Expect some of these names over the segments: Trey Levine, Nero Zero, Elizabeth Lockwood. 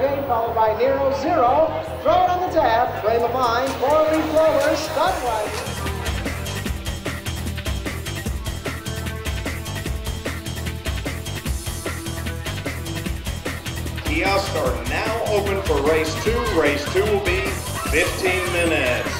the game, followed by Nero Zero. Throw it on the tap. Trey Levine, four-leaf roller, stunt right. Kiosks are now open for race two. Race two will be 15 minutes.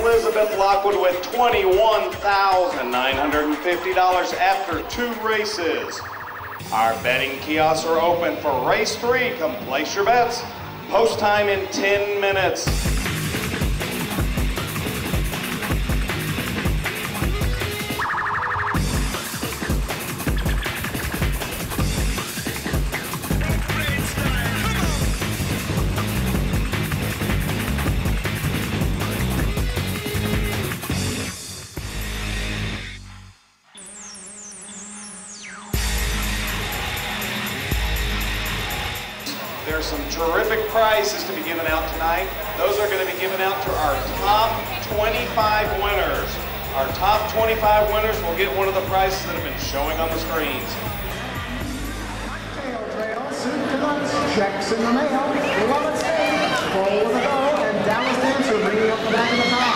Elizabeth Lockwood with $21,950 after two races. Our betting kiosks are open for race three. Come place your bets. Post time in 10 minutes. There's some terrific prizes to be given out tonight. Those are going to be given out to our top 25 winners. Our top 25 winners will get one of the prizes that have been showing on the screens. Tail, suit to lunch, checks in the mail, love it, goal with a goal, and Dallas Dancer bringing up the back of the top.